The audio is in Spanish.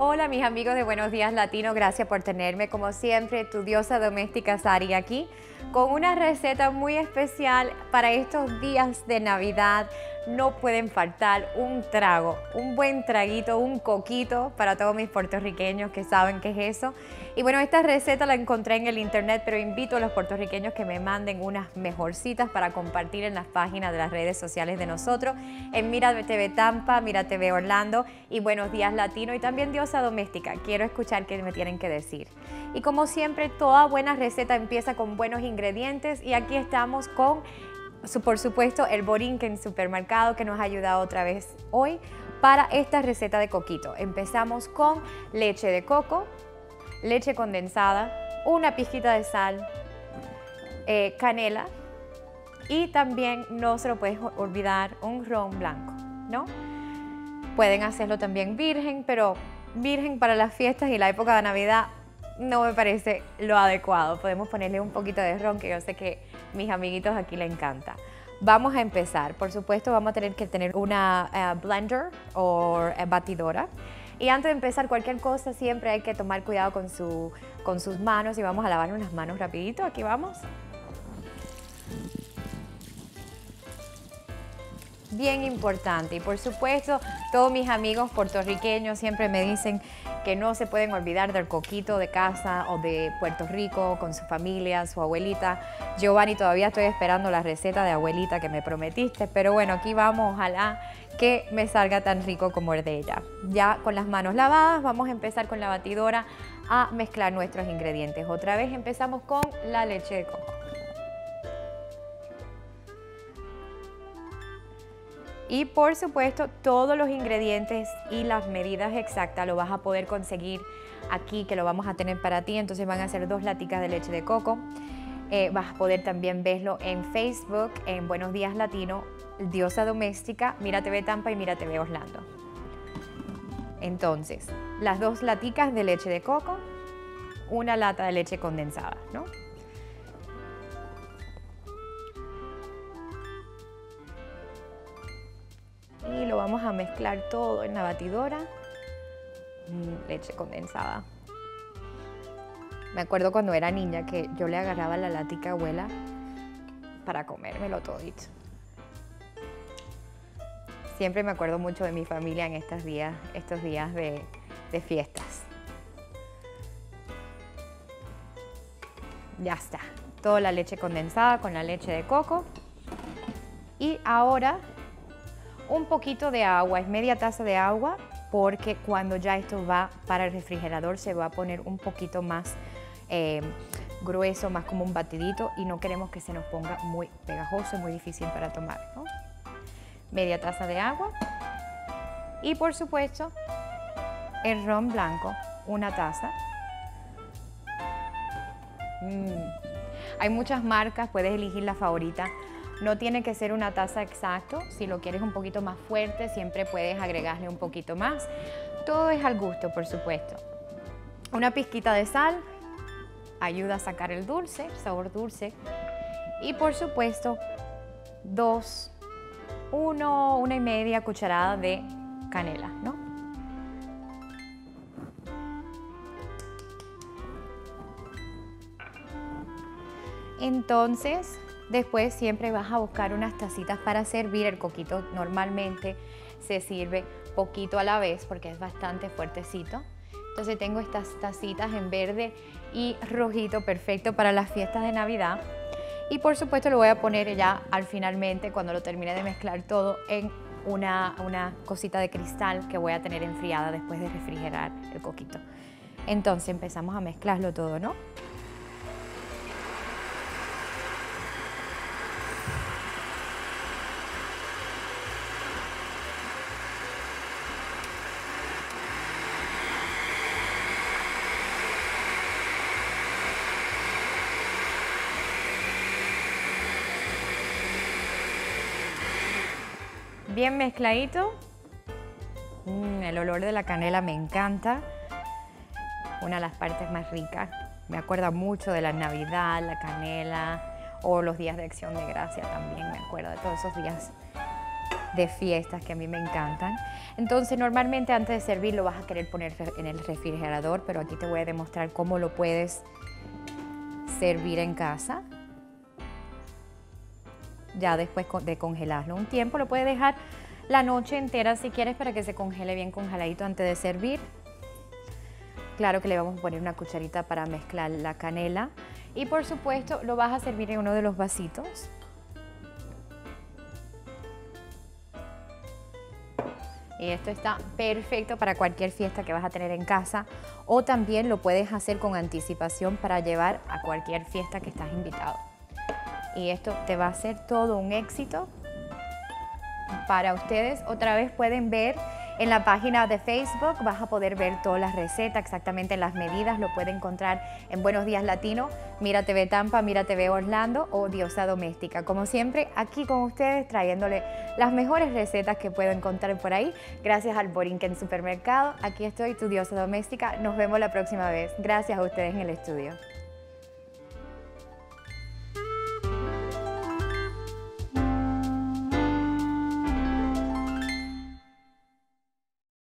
Hola mis amigos de Buenos Días Latino, gracias por tenerme como siempre, tu diosa doméstica Sari aquí con una receta muy especial para estos días de Navidad. No pueden faltar un trago, un buen traguito, un coquito para todos mis puertorriqueños que saben qué es eso. Y bueno, esta receta la encontré en el internet, pero invito a los puertorriqueños que me manden unas mejorcitas para compartir en las páginas de las redes sociales de nosotros, en Mira TV Tampa, Mira TV Orlando y Buenos Días Latino y también Diosa Doméstica. Quiero escuchar qué me tienen que decir. Y como siempre, toda buena receta empieza con buenos ingredientes y aquí estamos con, por supuesto, el Borinquen supermercado que nos ha ayudado otra vez hoy para esta receta de coquito. Empezamos con leche de coco, leche condensada, una pizquita de sal, canela y también no se lo puedes olvidar un ron blanco, ¿no? Pueden hacerlo también virgen, pero virgen para las fiestas y la época de Navidad no me parece lo adecuado. Podemos ponerle un poquito de ron que yo sé que mis amiguitos aquí le encanta. Vamos a empezar. Por supuesto vamos a tener que tener una blender o batidora. Y antes de empezar cualquier cosa siempre hay que tomar cuidado con, sus manos y vamos a lavarnos las manos rapidito. Aquí vamos. Bien importante y por supuesto todos mis amigos puertorriqueños siempre me dicen que no se pueden olvidar del coquito de casa o de Puerto Rico con su familia, su abuelita. Giovanni, todavía estoy esperando la receta de abuelita que me prometiste, pero bueno, aquí vamos, ojalá que me salga tan rico como el de ella. Ya con las manos lavadas vamos a empezar con la batidora a mezclar nuestros ingredientes. Otra vez empezamos con la leche de coco. Y por supuesto, todos los ingredientes y las medidas exactas lo vas a poder conseguir aquí, que lo vamos a tener para ti. Entonces van a ser 2 laticas de leche de coco. Vas a poder también verlo en Facebook, en Buenos Días Latino, Diosa Doméstica, Mira TV Tampa y Mira TV Orlando. Entonces, las 2 laticas de leche de coco, 1 lata de leche condensada, ¿no? Y lo vamos a mezclar todo en la batidora. Leche condensada. Me acuerdo cuando era niña que yo le agarraba la latica abuela para comérmelo todito. Siempre me acuerdo mucho de mi familia en estos días de fiestas. Ya está. Toda la leche condensada con la leche de coco. Y ahora un poquito de agua, es media taza de agua, porque cuando ya esto va para el refrigerador se va a poner un poquito más grueso, más como un batidito y no queremos que se nos ponga muy pegajoso, muy difícil para tomar, ¿no? Media taza de agua y por supuesto el ron blanco, 1 taza. Hay muchas marcas, puedes elegir la favorita. No tiene que ser 1 taza exacto, si lo quieres un poquito más fuerte siempre puedes agregarle un poquito más. Todo es al gusto, por supuesto. Una pizquita de sal ayuda a sacar el dulce, sabor dulce. Y por supuesto, 1 y media cucharada de canela, ¿no? Entonces, después siempre vas a buscar unas tacitas para servir el coquito. Normalmente se sirve poquito a la vez porque es bastante fuertecito. Entonces tengo estas tacitas en verde y rojito, perfecto para las fiestas de Navidad. Y por supuesto lo voy a poner ya al finalmente, cuando lo termine de mezclar todo, en una cosita de cristal que voy a tener enfriada después de refrigerar el coquito. Entonces empezamos a mezclarlo todo, ¿no? Bien mezcladito. El olor de la canela me encanta. Una de las partes más ricas. Me acuerda mucho de la Navidad, la canela o los días de Acción de Gracia también. Me acuerdo de todos esos días de fiestas que a mí me encantan. Entonces normalmente antes de servirlo vas a querer poner en el refrigerador, pero aquí te voy a demostrar cómo lo puedes servir en casa. Ya después de congelarlo un tiempo, lo puedes dejar la noche entera si quieres para que se congele bien congeladito antes de servir. Claro que le vamos a poner una cucharita para mezclar la canela y por supuesto lo vas a servir en uno de los vasitos. Y esto está perfecto para cualquier fiesta que vas a tener en casa, o también lo puedes hacer con anticipación para llevar a cualquier fiesta que estás invitado. Y esto te va a ser todo un éxito para ustedes. Otra vez pueden ver en la página de Facebook, vas a poder ver todas las recetas, exactamente las medidas, lo pueden encontrar en Buenos Días Latino, Mira TV Tampa, Mira TV Orlando o Diosa Doméstica. Como siempre, aquí con ustedes trayéndole las mejores recetas que puedo encontrar por ahí. Gracias al Borinquen Supermercado, aquí estoy, tu Diosa Doméstica. Nos vemos la próxima vez. Gracias a ustedes en el estudio.